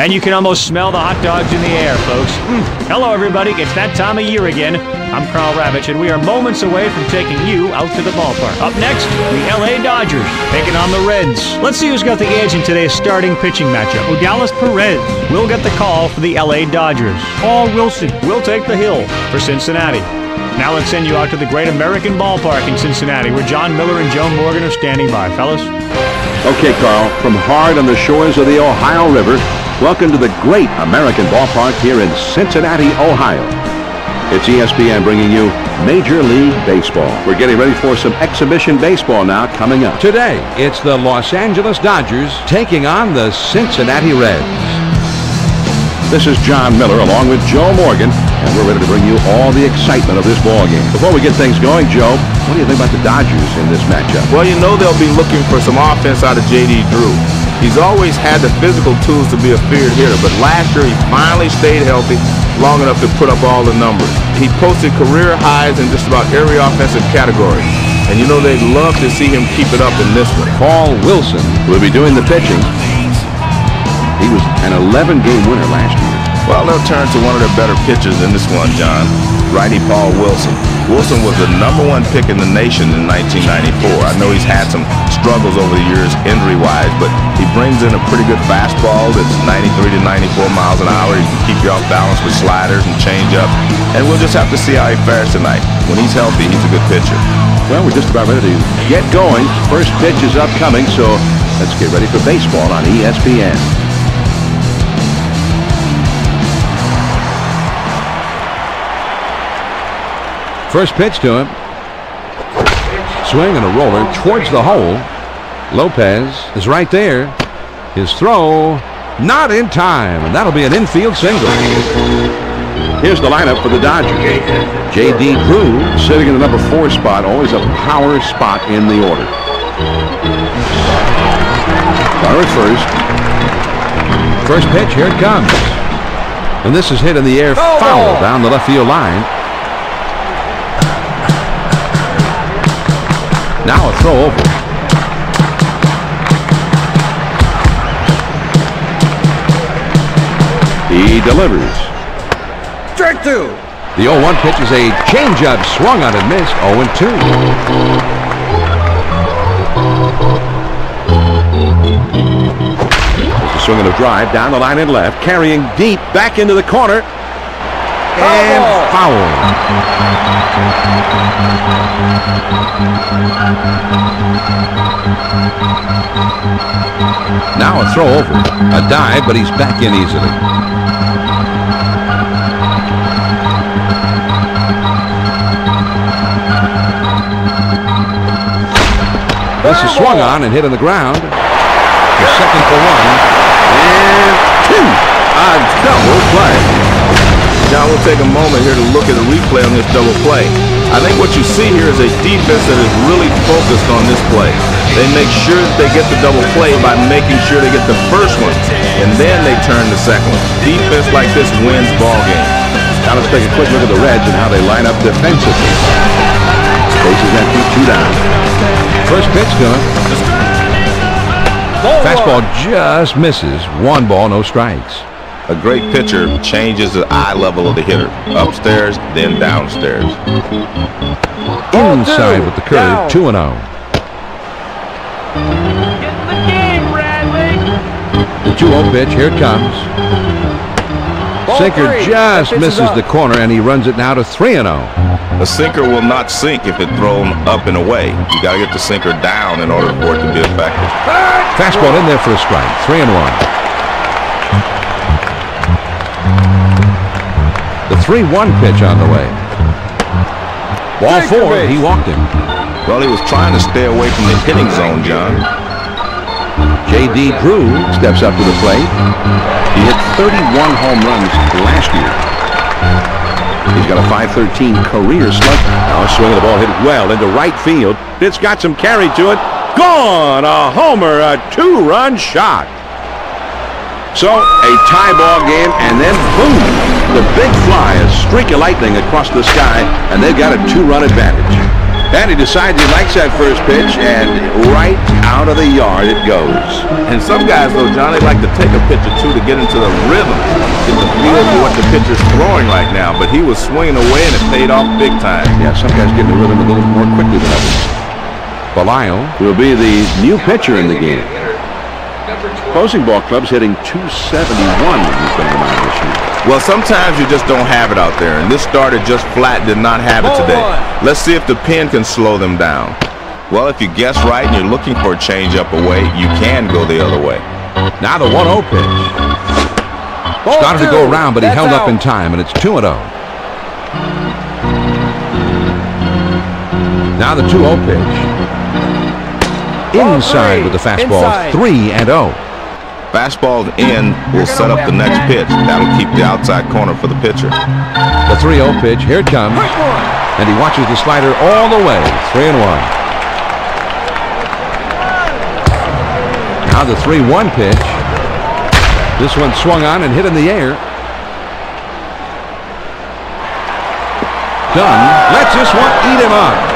And you can almost smell the hot dogs in the air, folks. Hello, everybody. It's that time of year again. I'm Karl Ravitch, and we are moments away from taking you out to the ballpark. Up next, the L.A. Dodgers taking on the Reds. Let's see who's got the edge in today's starting pitching matchup. Odalis Perez will get the call for the L.A. Dodgers. Paul Wilson will take the hill for Cincinnati. Now let's send you out to the Great American Ballpark in Cincinnati, where Jon Miller and Joe Morgan are standing by. Fellas? Okay, Karl, from hard on the shores of the Ohio River, welcome to the Great American Ballpark here in Cincinnati, Ohio. It's ESPN bringing you Major League Baseball. We're getting ready for some exhibition baseball now coming up. Today, it's the Los Angeles Dodgers taking on the Cincinnati Reds. This is Jon Miller along with Joe Morgan, and we're ready to bring you all the excitement of this ballgame. Before we get things going, Joe, what do you think about the Dodgers in this matchup? Well, you know they'll be looking for some offense out of J.D. Drew. He's always had the physical tools to be a feared hitter, but last year he finally stayed healthy long enough to put up all the numbers. He posted career highs in just about every offensive category. And you know they'd love to see him keep it up in this one. Paul Wilson will be doing the pitching. He was an 11-game winner last year. Well, they'll turn to one of their better pitchers in this one, John. Righty Paul Wilson. Wilson was the #1 pick in the nation in 1994. I know he's had some struggles over the years injury-wise, but he brings in a pretty good fastball that's 93 to 94 miles an hour. He can keep you off balance with sliders and change-ups. And we'll just have to see how he fares tonight. When he's healthy, he's a good pitcher. Well, we're just about ready to get going. First pitch is upcoming, so let's get ready for baseball on ESPN. First pitch to him. Swing and a roller towards the hole. Lopez is right there. His throw not in time, and that'll be an infield single. Here's the lineup for the Dodgers. J.D. Drew sitting in the number 4 spot, always a power spot in the order. Runner at first. First pitch, here it comes. And this is hit in the air, foul down the left field line. Now a throw over. He delivers. Strike two. The 0-1 pitch is a changeup, swung on and missed. 0-2. It's a swing and a drive down the line and left, carrying deep back into the corner. And foul. Now a throw over. A dive, but he's back in easily. This is swung on and hit on the ground. The second for one. And two. A double play. Now we'll take a moment here to look at a replay on this double play. I think what you see here is a defense that is really focused on this play. They make sure that they get the double play by making sure they get the first one, and then they turn the second one. Defense like this wins ball games. Now let's take a quick look at the Reds and how they line up defensively. Bases empty, 2 down. First pitch to him. Fastball just misses. 1 ball, no strikes. A great pitcher changes the eye level of the hitter. Upstairs, then downstairs. Inside with the curve, 2-0. Get the game, Bradley. The 2-0 pitch, here it comes. Sinker just misses the corner, and he runs it now to 3-0. A sinker will not sink if it's thrown up and away. You got to get the sinker down in order for it to be effective. Fastball in there for a strike, 3-1. The 3-1 pitch on the way. Ball 4, he walked him. Well, he was trying to stay away from the hitting zone, John. J.D. Drew steps up to the plate. He hit 31 home runs last year. He's got a .513 career slug. Now a swing of the ball hit well into right field. It's got some carry to it. Gone! A homer, a 2-run shot. So, a tie ball game, and then boom! The big fly, a streak of lightning across the sky, and they've got a 2-run advantage. And he decides he likes that first pitch, and right out of the yard it goes. And some guys, though, John, they like to take a pitch or two to get into the rhythm, get the feel for what the pitcher's throwing right now. But he was swinging away, and it paid off big time. Yeah, some guys get in the rhythm a little more quickly than others. Belial will be the new pitcher in the game. Closing ball club's hitting 271 when he's been around this year. Well, sometimes you just don't have it out there, and this starter just flat did not have it today. Let's see if the pin can slow them down. Well, if you guess right and you're looking for a changeup away, you can go the other way. Now the 1-0 pitch. Started to go around, but he held up in time, and it's 2-0. Now the 2-0 pitch. Inside with the fastball, 3-0. Fastball in will set up the next pitch. That'll keep the outside corner for the pitcher. The 3-0 pitch, here it comes. And he watches the slider all the way, 3-1. Now the 3-1 pitch. This one swung on and hit in the air. Dunn lets this one eat him up.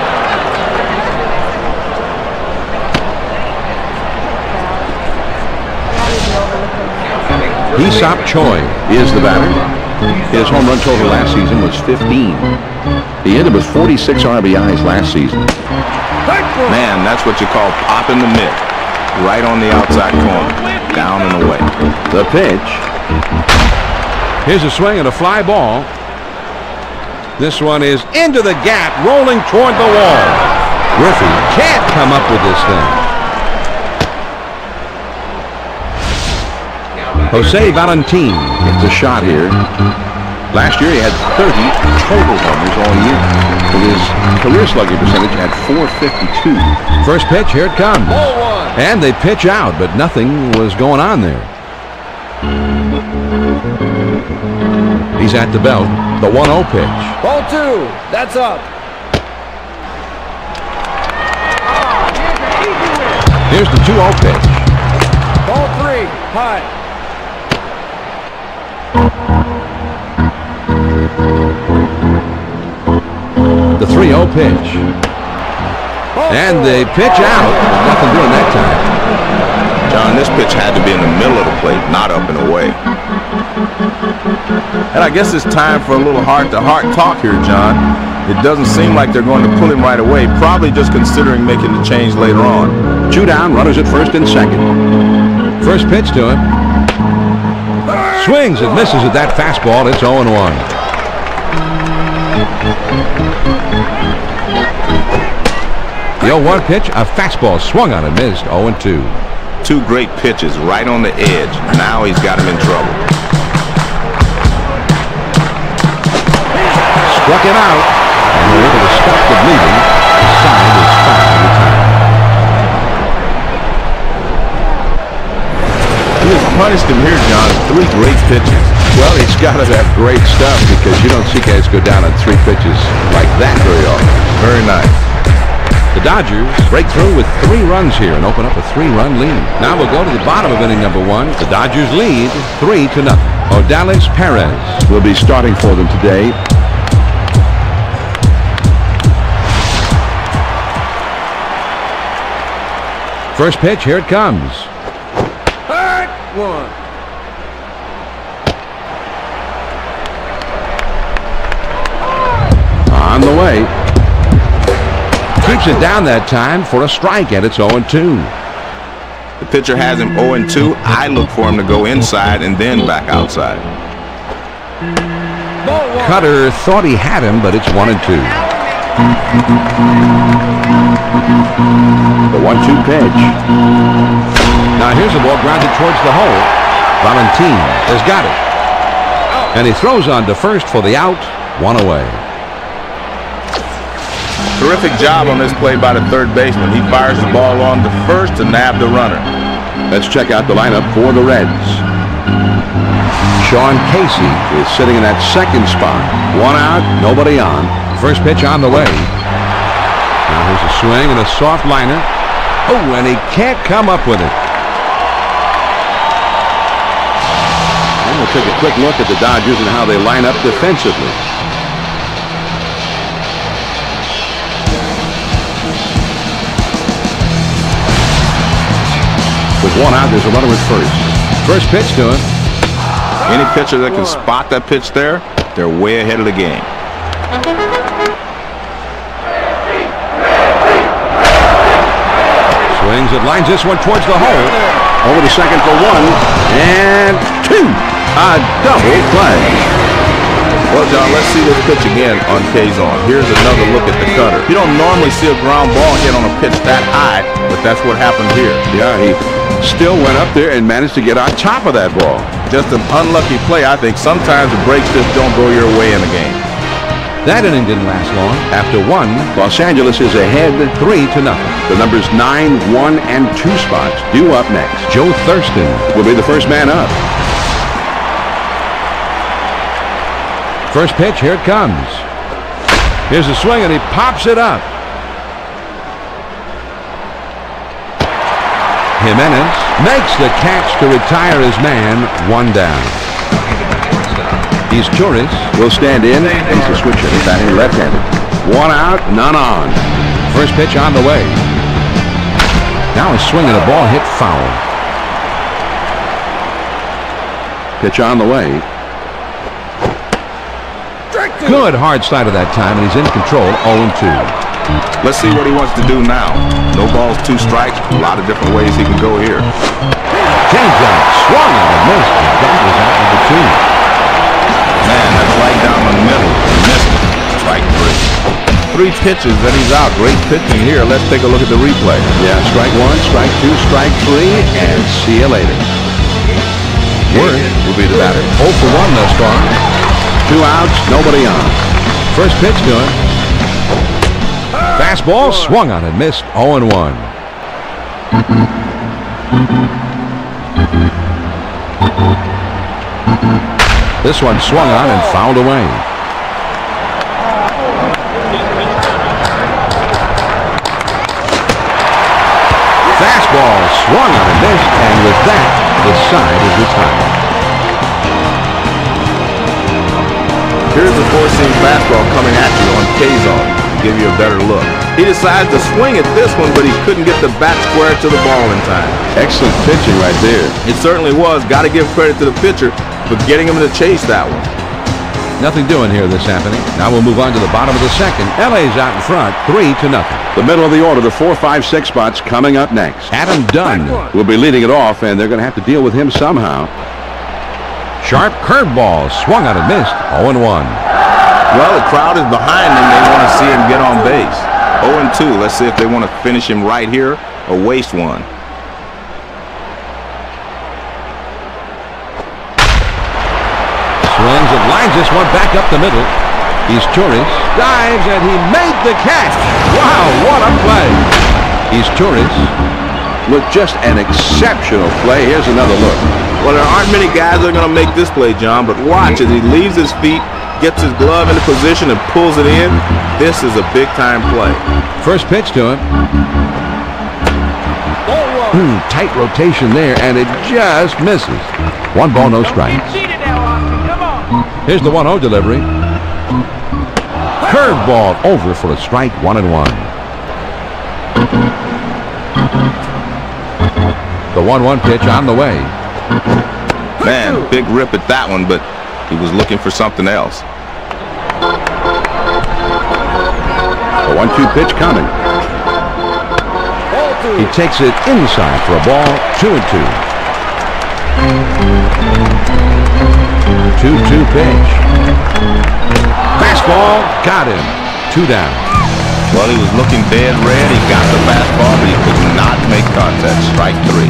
Hee Seop Choi is the batter. His home run total last season was 15. He ended with 46 RBIs last season. Man, that's what you call popping the mitt. Right on the outside corner. Down and away. The pitch. Here's a swing and a fly ball. This one is into the gap, rolling toward the wall. Griffey can't come up with this thing. Jose Valentin gets a shot here. Last year he had 30 total homers all year, with his career slugging percentage at .452. First pitch, here it comes. And they pitch out, but nothing was going on there. He's at the belt. The 1-0 pitch. Ball two. That's up. Here's the 2-0 pitch. Ball three. High. The 3-0 pitch. And they pitch out. Nothing doing that time. John, this pitch had to be in the middle of the plate, not up and away. And I guess it's time for a little heart-to-heart talk here, John. It doesn't seem like they're going to pull him right away, probably just considering making the change later on. Two down, runners at first and second. First pitch to him. Swings and misses at that fastball. It's 0-1. The 0-1 pitch, a fastball swung on and missed, 0-2. Two great pitches right on the edge. Now he's got him in trouble. Struck him out, and they're able to stop the bleeding. The side is foul at the time. He has punished him here, John. Three great pitches. Well, he's got to have great stuff, because you don't see guys go down on three pitches like that very often. Very nice. The Dodgers break through with 3 runs here and open up a 3-run lead. Now we'll go to the bottom of inning number 1. The Dodgers lead 3-0. Odalis Perez will be starting for them today. First pitch, here it comes. Hit one. On the way. Keeps it down that time for a strike, and it's 0-2. The pitcher has him 0-2. I look for him to go inside and then back outside. Cutter thought he had him, but it's 1-2. The 1-2 pitch. Now here's the ball grounded towards the hole. Valentin has got it. And he throws on to first for the out. 1 away. Terrific job on this play by the third baseman. He fires the ball on to first to nab the runner. Let's check out the lineup for the Reds. Sean Casey is sitting in that second spot. One out, nobody on. First pitch on the way. Now here's a swing and a soft liner. Oh, and he can't come up with it. And we'll take a quick look at the Dodgers and how they line up defensively. One out, there's a runner at first. First pitch to him. Any pitcher that can spot that pitch there, they're way ahead of the game. Swings, it lines this one towards the hole. Over to second for one, and two. A double play. Well, John, let's see this pitch again on Kazon. Here's another look at the cutter. You don't normally see a ground ball hit on a pitch that high, but that's what happened here. Yeah, he still went up there and managed to get on top of that ball. Just an unlucky play, I think. Sometimes the breaks just don't go your way in the game. That inning didn't last long. After one, Los Angeles is ahead 3-0. The numbers 9, 1, and 2 spots due up next. Joe Thurston will be the first man up. First pitch, here it comes. Here's the swing, and he pops it up. Jimenez makes the catch to retire his man, one down. These Torres will stand in. He's a switcher, batting left-handed. One out, none on. First pitch on the way. Now he's swinging a ball hit foul. Pitch on the way. Good hard side of that time, and he's in control, 0-2. Let's see what he wants to do now. No balls, 2 strikes. A lot of different ways he can go here. Change up, swung out and missed. That was out number 2. Man, that's right down the middle. Missed it. Strike 3. 3 pitches and he's out. Great pitching here. Let's take a look at the replay. Yeah, strike 1, strike 2, strike 3, and see you later. Word will be the batter. 0 for 1 thus far. 2 outs, nobody on. First pitch to him. Fastball swung on and missed. 0-1. This one swung on and fouled away. Fastball swung on a miss, and with that, the side is retired. Here's the four-seam fastball coming at you on Kazon to give you a better look. He decides to swing at this one, but he couldn't get the bat square to the ball in time. Excellent pitching right there. It certainly was. Got to give credit to the pitcher for getting him to chase that one. Nothing doing here this happening. Now we'll move on to the bottom of the second. LA's out in front, 3-0. The middle of the order, the 4, 5, 6 spots coming up next. Adam Dunn will be leading it off, and they're going to have to deal with him somehow. Sharp curveball, swung out and missed, 0-1. Well, the crowd is behind him. They want to see him get on base. 0-2. Let's see if they want to finish him right here or waste one. This one back up the middle. He's Torres, dives, and he made the catch. Wow, what a play. He's Torres. Look, just an exceptional play. Here's another look. Well, there aren't many guys that are going to make this play, John, but watch as he leaves his feet, gets his glove into position, and pulls it in. This is a big-time play. First pitch to him. Tight rotation there, and it just misses. 1 ball, no strikes. Here's the 1-0 delivery. Curveball over for a strike, 1-1. The 1-1 pitch on the way. Man, big rip at that one, but he was looking for something else. The 1-2 pitch coming. He takes it inside for a ball, 2-2. 2-2 pitch. Fastball, got him. 2 down. Well, he was looking dead red. He got the fastball, but he could not make contact. Strike 3.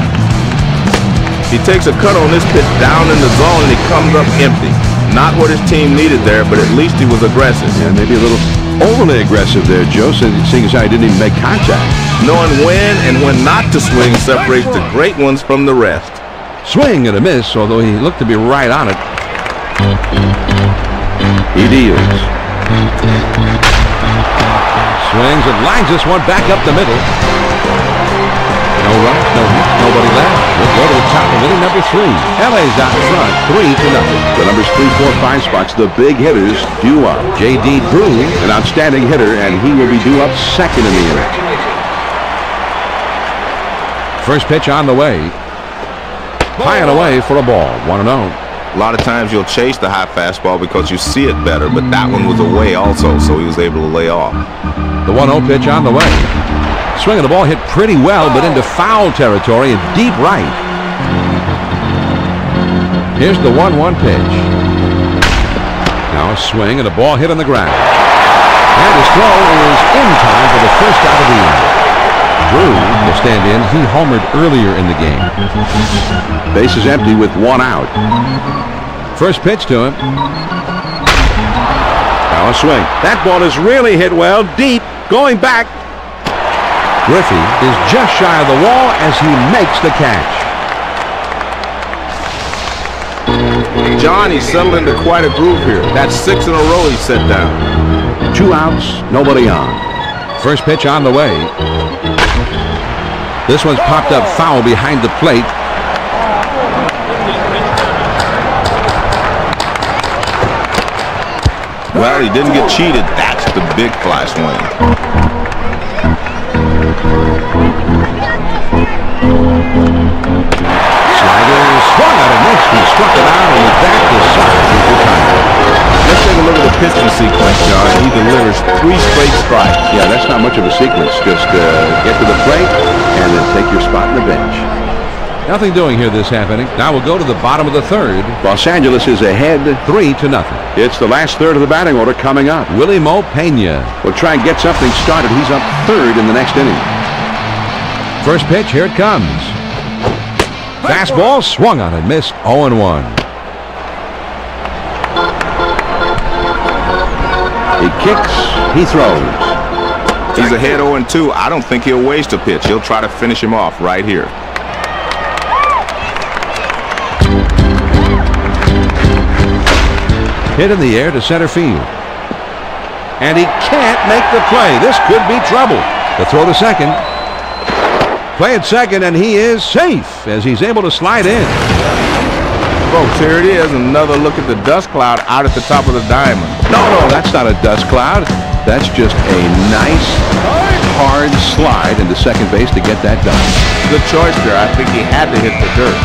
He takes a cut on this pitch down in the zone, and he comes up empty. Not what his team needed there, but at least he was aggressive. Yeah, maybe a little overly aggressive there, Joe, seeing as how he didn't even make contact. Knowing when and when not to swing separates the great ones from the rest. Swing and a miss, although he looked to be right on it. He deals. Swings and lines this one back up the middle. No runs, no hits, nobody left. We'll go to the top of inning number 3. LA's out in front, 3-0. The numbers 3, 4, 5 spots, the big hitters due up. J.D. Drew, an outstanding hitter, and he will be due up second in the inning. First pitch on the way. High and away for a ball. 1-0. A lot of times you'll chase the high fastball because you see it better, but that one was away also, so he was able to lay off. The 1-0 pitch on the way. Swing of the ball hit pretty well, but into foul territory and deep right. Here's the 1-1 pitch. Now a swing and a ball hit on the ground. And his throw is in time for the first out of the inning. Drew, the stand-in, he homered earlier in the game. Base is empty with one out. First pitch to him. Now a swing. That ball is really hit well, deep, going back. Griffey is just shy of the wall as he makes the catch. John, he's settled into quite a groove here. That's six in a row he's set down. Two outs, nobody on. First pitch on the way. This one's popped up foul behind the plate. Well, he didn't get cheated. That's the big fly swing. Slider swung out of next and struck it out, and the back is solid with the time. Let's take a look at the pitching sequence, John. He delivers three straight strikes. Yeah, that's not much of a sequence. Just get to the plate and then take your spot on the bench. Nothing doing here this half inning. Now we'll go to the bottom of the third. Los Angeles is ahead 3-0. It's the last third of the batting order coming up. Willie Mo Pena will try and get something started. He's up third in the next inning. First pitch, here it comes. Fastball swung on and missed. 0-1. He kicks, he throws. He's ahead 0-2. I don't think he'll waste a pitch. He'll try to finish him off right here. Hit in the air to center field. And he can't make the play. This could be trouble. The throw to second. Play at second, and he is safe as he's able to slide in. Folks, here it is, another look at the dust cloud out at the top of the diamond. No, that's not a dust cloud. That's just a nice, hard slide into second base to get that done. Good choice there. I think he had to hit the dirt.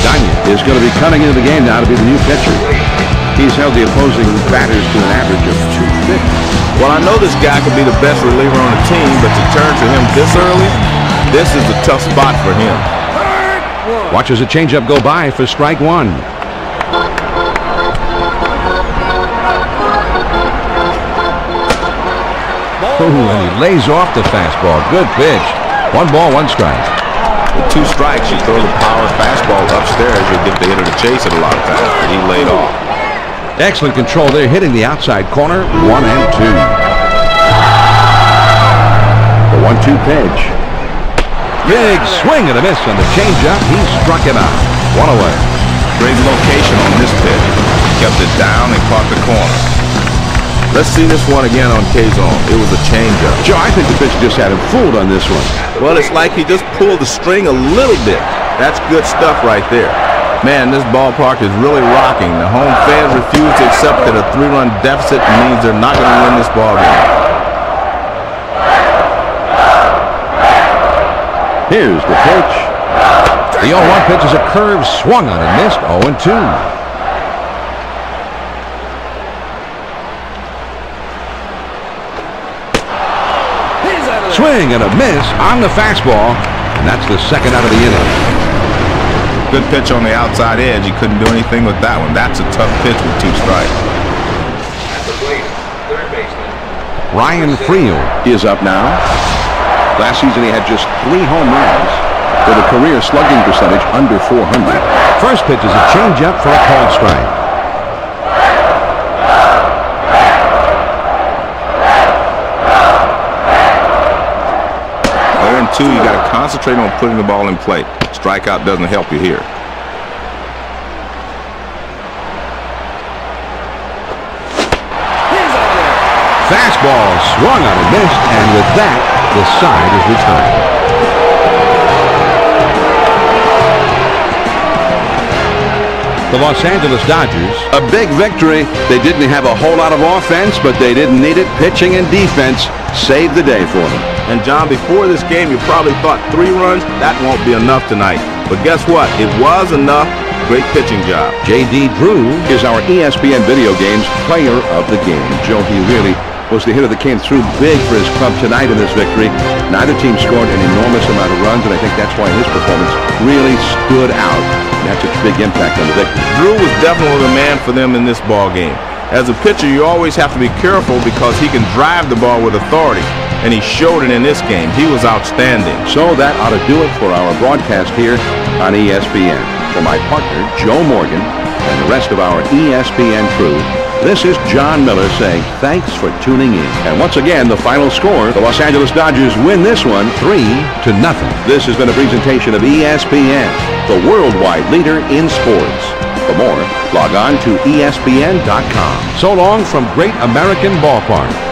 Danya is going to be coming into the game now to be the new pitcher. He's held the opposing batters to an average of 250. Well, I know this guy could be the best reliever on the team, but to turn to him this early... This is a tough spot for him. Watches a changeup go by for strike one. Ooh, and he lays off the fastball. Good pitch. 1-1 strike. With 2 strikes, you throw the power fastball upstairs. You'll get the hitter to chase it a lot of times, but he laid off. Excellent control there, hitting the outside corner. 1-2. The 1-2 pitch. Big swing and a miss on the changeup. He struck it out. One away. Great location on this pitch. Kept it down and caught the corner. Let's see this one again on Kazon. It was a changeup. Joe, I think the pitcher just had him fooled on this one. Well, it's like he just pulled the string a little bit. That's good stuff right there. Man, this ballpark is really rocking. The home fans refuse to accept that a 3-run deficit means they're not going to win this ballgame. Here's the pitch. The 0-1 pitch is a curve swung on and missed. 0-2. Swing and a miss on the fastball, and that's the second out of the inning. Good pitch on the outside edge. He couldn't do anything with that one. That's a tough pitch with 2 strikes. Ryan Freel is up now. Last season, he had just 3 home runs with a career slugging percentage under .400. First pitch is a changeup for a called strike. There and two, you got to concentrate on putting the ball in play. Strikeout doesn't help you here. Fastball swung on and missed, and with that, the side is retired. the Los Angeles Dodgers. A big victory. They didn't have a whole lot of offense, but they didn't need it. Pitching and defense saved the day for them. And John, before this game, you probably thought 3 runs, that won't be enough tonight. But guess what? It was enough. Great pitching job. J.D. Drew is our ESPN Video Games Player of the Game. Joe, he really was the hitter that came through big for his club tonight in this victory. Neither team scored an enormous amount of runs, and I think that's why his performance really stood out and had such a big impact on the victory. Drew was definitely the man for them in this ball game. As a pitcher, you always have to be careful because he can drive the ball with authority, and he showed it in this game. He was outstanding. So that ought to do it for our broadcast here on ESPN. For my partner, Joe Morgan, and the rest of our ESPN crew, this is Jon Miller saying thanks for tuning in. And once again, the final score, the Los Angeles Dodgers win this one 3-0. This has been a presentation of ESPN, the worldwide leader in sports. For more, log on to ESPN.com. So long from Great American Ballpark.